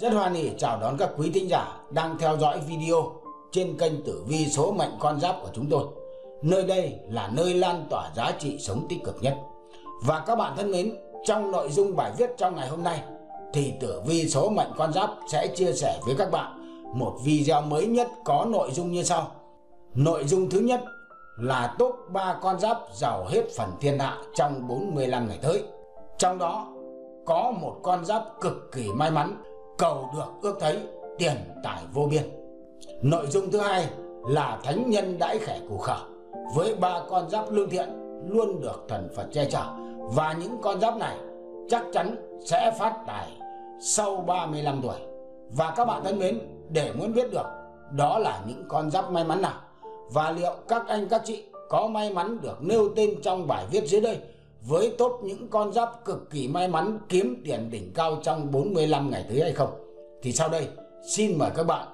Rất hoan hỉ chào đón các quý thính giả đang theo dõi video trên kênh Tử Vi Số Mệnh Con Giáp của chúng tôi. Nơi đây là nơi lan tỏa giá trị sống tích cực nhất. Và các bạn thân mến, trong nội dung bài viết trong ngày hôm nay thì Tử Vi Số Mệnh Con Giáp sẽ chia sẻ với các bạn một video mới nhất có nội dung như sau. Nội dung thứ nhất là top 3 con giáp giàu hết phần thiên hạ trong 45 ngày tới. Trong đó có một con giáp cực kỳ may mắn, cầu được ước thấy, tiền tài vô biên. Nội dung thứ hai là thánh nhân đãi khẻ củ khở với 3 con giáp lương thiện, luôn được thần Phật che chở, và những con giáp này chắc chắn sẽ phát tài sau 35 tuổi. Và các bạn thân mến, để muốn biết được đó là những con giáp may mắn nào và liệu các anh các chị có may mắn được nêu tên trong bài viết dưới đây với top những con giáp cực kỳ may mắn kiếm tiền đỉnh cao trong 45 ngày tới hay không, thì sau đây xin mời các bạn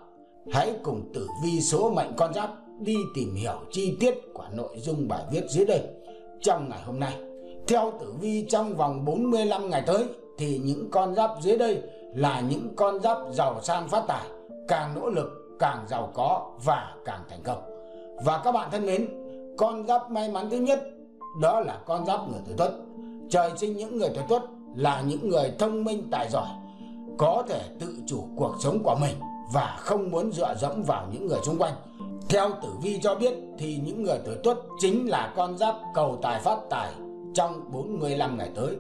hãy cùng Tử Vi Số Mệnh Con Giáp đi tìm hiểu chi tiết của nội dung bài viết dưới đây trong ngày hôm nay. Theo tử vi, trong vòng 45 ngày tới thì những con giáp dưới đây là những con giáp giàu sang phát tài, càng nỗ lực càng giàu có và càng thành công. Và các bạn thân mến, con giáp may mắn thứ nhất đó là con giáp người Tuổi Tuất. Trời sinh những người Tuổi Tuất là những người thông minh tài giỏi, có thể tự chủ cuộc sống của mình và không muốn dựa dẫm vào những người xung quanh. Theo tử vi cho biết thì những người Tuổi Tuất chính là con giáp cầu tài phát tài trong 45 ngày tới.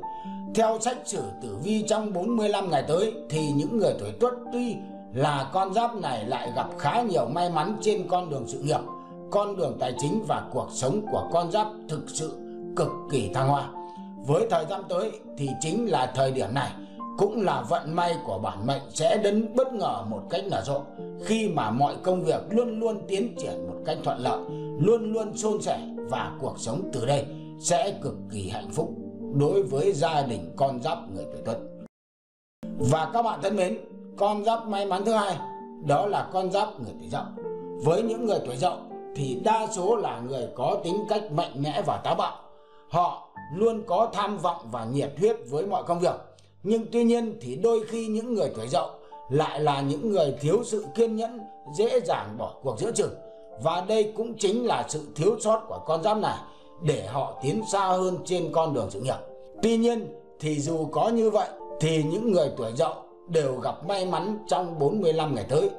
Theo sách sử tử vi, trong 45 ngày tới thì những người Tuổi Tuất tuy là con giáp này lại gặp khá nhiều may mắn trên con đường sự nghiệp, con đường tài chính, và cuộc sống của con giáp thực sự cực kỳ thăng hoa. Với thời gian tới thì chính là thời điểm này cũng là vận may của bản mệnh sẽ đến bất ngờ một cách nở rộ, khi mà mọi công việc luôn luôn tiến triển một cách thuận lợi, luôn luôn suôn sẻ, và cuộc sống từ đây sẽ cực kỳ hạnh phúc đối với gia đình con giáp người Tuổi Tuất. Và các bạn thân mến, con giáp may mắn thứ hai đó là con giáp người Tuổi Dậu. Với những người Tuổi Dậu thì đa số là người có tính cách mạnh mẽ và táo bạo. Họ luôn có tham vọng và nhiệt huyết với mọi công việc. Nhưng tuy nhiên thì đôi khi những người Tuổi Dậu lại là những người thiếu sự kiên nhẫn, dễ dàng bỏ cuộc giữa chừng. Và đây cũng chính là sự thiếu sót của con giáp này để họ tiến xa hơn trên con đường sự nghiệp. Tuy nhiên thì dù có như vậy thì những người Tuổi Dậu đều gặp may mắn trong 45 ngày tới.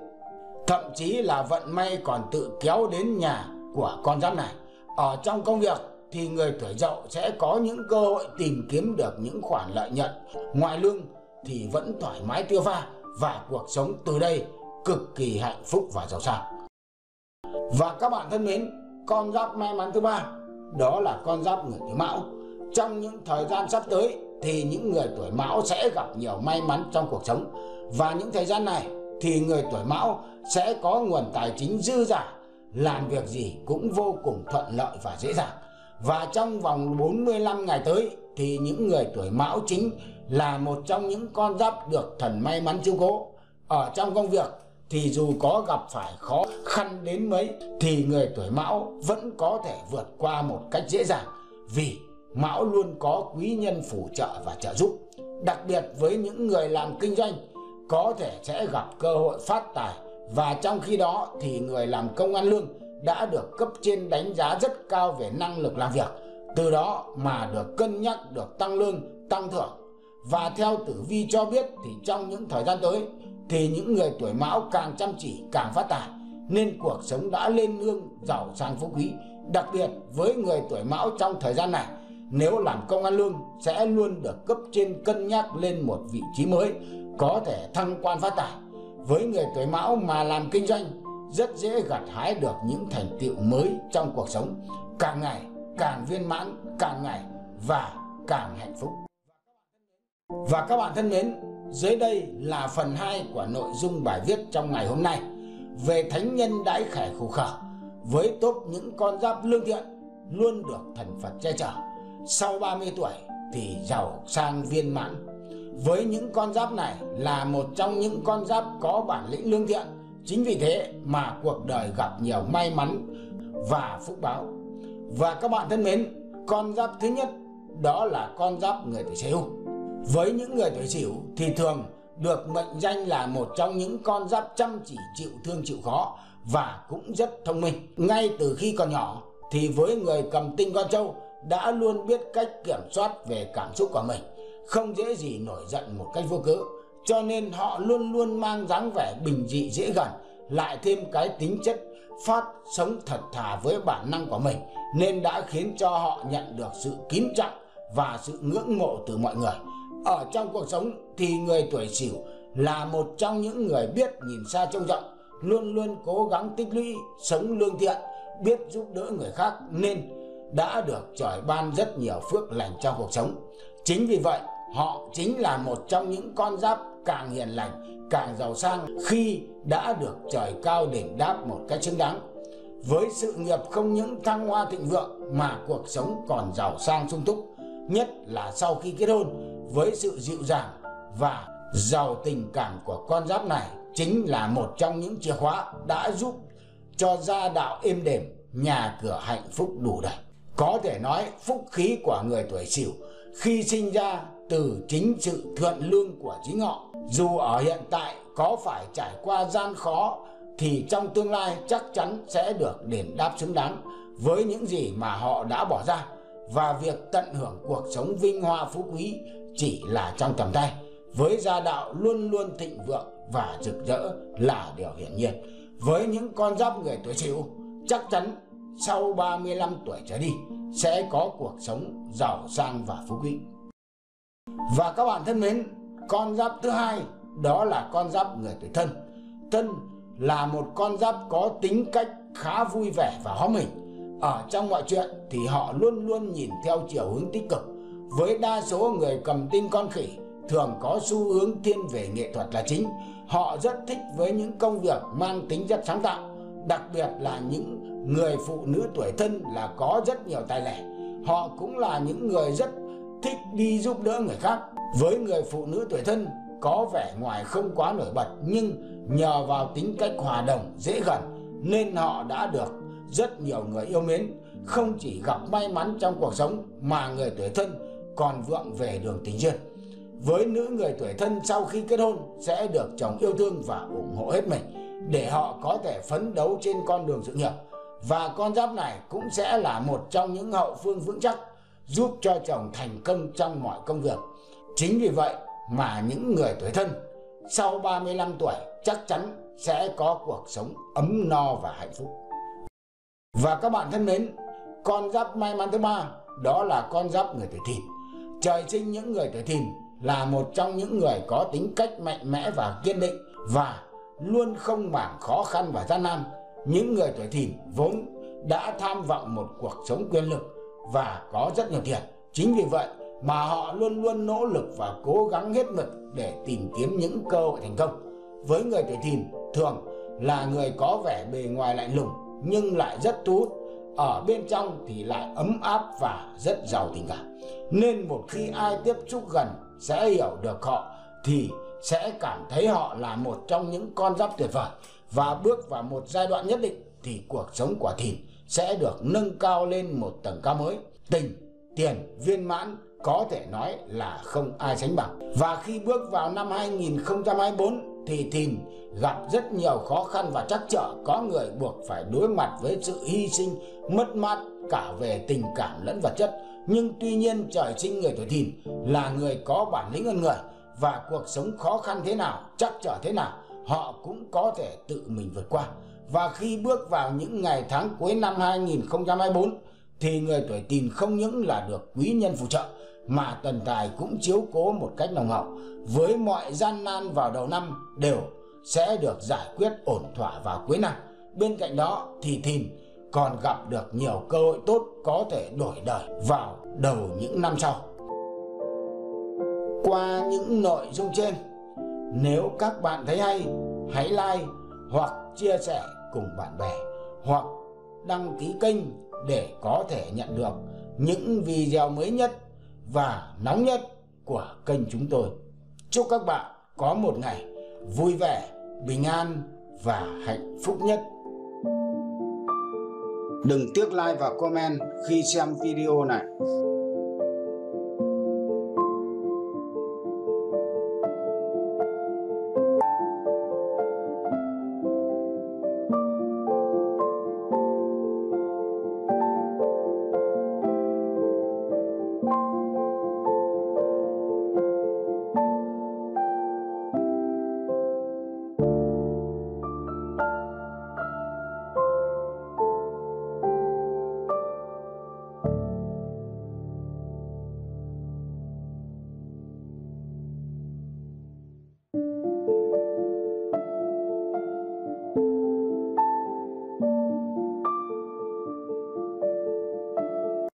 Thậm chí là vận may còn tự kéo đến nhà của con giáp này. Ở trong công việc thì người Tuổi Dậu sẽ có những cơ hội tìm kiếm được những khoản lợi nhuận ngoài lương thì vẫn thoải mái tiêu pha, và cuộc sống từ đây cực kỳ hạnh phúc và giàu sang. Và các bạn thân mến, con giáp may mắn thứ ba đó là con giáp người Tuổi Mão. Trong những thời gian sắp tới thì những người Tuổi Mão sẽ gặp nhiều may mắn trong cuộc sống, và những thời gian này thì người Tuổi Mão sẽ có nguồn tài chính dư dả, làm việc gì cũng vô cùng thuận lợi và dễ dàng. Và trong vòng 45 ngày tới thì những người Tuổi Mão chính là một trong những con giáp được thần may mắn chiếu cố. Ở trong công việc thì dù có gặp phải khó khăn đến mấy thì người Tuổi Mão vẫn có thể vượt qua một cách dễ dàng, vì Mão luôn có quý nhân phù trợ và trợ giúp. Đặc biệt với những người làm kinh doanh có thể sẽ gặp cơ hội phát tài, và trong khi đó thì người làm công ăn lương đã được cấp trên đánh giá rất cao về năng lực làm việc, từ đó mà được cân nhắc được tăng lương, tăng thưởng. Và theo tử vi cho biết thì trong những thời gian tới thì những người Tuổi Mão càng chăm chỉ càng phát tài, nên cuộc sống đã lên lương, giàu sang phú quý. Đặc biệt với người Tuổi Mão trong thời gian này, nếu làm công ăn lương sẽ luôn được cấp trên cân nhắc lên một vị trí mới, có thể thăng quan phát tài. Với người Tuổi Mão mà làm kinh doanh rất dễ gặt hái được những thành tựu mới trong cuộc sống, càng ngày càng viên mãn, càng ngày và càng hạnh phúc. Và các bạn thân mến, dưới đây là phần 2 của nội dung bài viết trong ngày hôm nay về thánh nhân đãi khẻ khủ khở với top những con giáp lương thiện, luôn được thần Phật che chở, sau 30 tuổi thì giàu sang viên mãn. Với những con giáp này là một trong những con giáp có bản lĩnh lương thiện, chính vì thế mà cuộc đời gặp nhiều may mắn và phúc báo. Và các bạn thân mến, con giáp thứ nhất đó là con giáp người Tuổi Sửu. Với những người Tuổi Sửu thì thường được mệnh danh là một trong những con giáp chăm chỉ chịu thương chịu khó và cũng rất thông minh. Ngay từ khi còn nhỏ thì với người cầm tinh con trâu đã luôn biết cách kiểm soát về cảm xúc của mình, không dễ gì nổi giận một cách vô cớ, cho nên họ luôn luôn mang dáng vẻ bình dị dễ gần, lại thêm cái tính chất phát sống thật thà với bản năng của mình nên đã khiến cho họ nhận được sự kính trọng và sự ngưỡng mộ từ mọi người. Ở trong cuộc sống thì người tuổi Sửu là một trong những người biết nhìn xa trông rộng, luôn luôn cố gắng tích lũy, sống lương thiện, biết giúp đỡ người khác nên đã được trời ban rất nhiều phước lành trong cuộc sống. Chính vì vậy, họ chính là một trong những con giáp càng hiền lành, càng giàu sang khi đã được trời cao đền đáp một cách xứng đáng. Với sự nghiệp không những thăng hoa thịnh vượng mà cuộc sống còn giàu sang sung túc, nhất là sau khi kết hôn. Với sự dịu dàng và giàu tình cảm của con giáp này chính là một trong những chìa khóa đã giúp cho gia đạo êm đềm, nhà cửa hạnh phúc đủ đầy. Có thể nói phúc khí của người tuổi Sửu khi sinh ra từ chính sự thuận lương của chính họ. Dù ở hiện tại có phải trải qua gian khó thì trong tương lai chắc chắn sẽ được đền đáp xứng đáng với những gì mà họ đã bỏ ra, và việc tận hưởng cuộc sống vinh hoa phú quý chỉ là trong tầm tay, với gia đạo luôn luôn thịnh vượng và rực rỡ là điều hiển nhiên. Với những con giáp người tuổi Sửu, chắc chắn sau 35 tuổi trở đi sẽ có cuộc sống giàu sang và phú quý. Và các bạn thân mến, con giáp thứ hai đó là con giáp người tuổi Thân. Thân là một con giáp có tính cách khá vui vẻ và hóm hỉnh. Ở trong mọi chuyện thì họ luôn luôn nhìn theo chiều hướng tích cực. Với đa số người cầm tinh con Khỉ thường có xu hướng thiên về nghệ thuật là chính. Họ rất thích với những công việc mang tính rất sáng tạo, đặc biệt là những người phụ nữ tuổi Thân là có rất nhiều tài lẻ. Họ cũng là những người rất thích đi giúp đỡ người khác. Với người phụ nữ tuổi Thân có vẻ ngoài không quá nổi bật, nhưng nhờ vào tính cách hòa đồng, dễ gần nên họ đã được rất nhiều người yêu mến. Không chỉ gặp may mắn trong cuộc sống mà người tuổi Thân còn vượng về đường tình duyên. Với nữ người tuổi Thân sau khi kết hôn sẽ được chồng yêu thương và ủng hộ hết mình để họ có thể phấn đấu trên con đường sự nghiệp. Và con giáp này cũng sẽ là một trong những hậu phương vững chắc giúp cho chồng thành công trong mọi công việc. Chính vì vậy mà những người tuổi Thân sau 35 tuổi chắc chắn sẽ có cuộc sống ấm no và hạnh phúc. Và các bạn thân mến, con giáp may mắn thứ ba đó là con giáp người tuổi Thìn. Trời sinh những người tuổi Thìn là một trong những người có tính cách mạnh mẽ và kiên định và luôn không màng khó khăn và gian nan. Những người tuổi Thìn vốn đã tham vọng một cuộc sống quyền lực và có rất nhiều tiền. Chính vì vậy mà họ luôn luôn nỗ lực và cố gắng hết mực để tìm kiếm những cơ hội thành công. Với người tuổi Thìn thường là người có vẻ bề ngoài lạnh lùng nhưng lại rất thu hút, ở bên trong thì lại ấm áp và rất giàu tình cảm. Nên một khi ai tiếp xúc gần sẽ hiểu được họ thì sẽ cảm thấy họ là một trong những con giáp tuyệt vời, và bước vào một giai đoạn nhất định thì cuộc sống của Thìn sẽ được nâng cao lên một tầng cao mới. Tình, tiền, viên mãn có thể nói là không ai sánh bằng. Và khi bước vào năm 2024 thì Thìn gặp rất nhiều khó khăn và trắc trở. Có người buộc phải đối mặt với sự hy sinh, mất mát cả về tình cảm lẫn vật chất. Nhưng tuy nhiên trời sinh người tuổi Thìn là người có bản lĩnh hơn người, và cuộc sống khó khăn thế nào, trắc trở thế nào họ cũng có thể tự mình vượt qua. Và khi bước vào những ngày tháng cuối năm 2024 thì người tuổi Thìn không những là được quý nhân phù trợ mà thần tài cũng chiếu cố một cách nồng hậu. Với mọi gian nan vào đầu năm đều sẽ được giải quyết ổn thỏa vào cuối năm. Bên cạnh đó thì Thìn còn gặp được nhiều cơ hội tốt có thể đổi đời vào đầu những năm sau. Qua những nội dung trên, nếu các bạn thấy hay, hãy like hoặc chia sẻ cùng bạn bè, hoặc đăng ký kênh để có thể nhận được những video mới nhất và nóng nhất của kênh chúng tôi. Chúc các bạn có một ngày vui vẻ, bình an và hạnh phúc nhất. Đừng tiếc like và comment khi xem video này.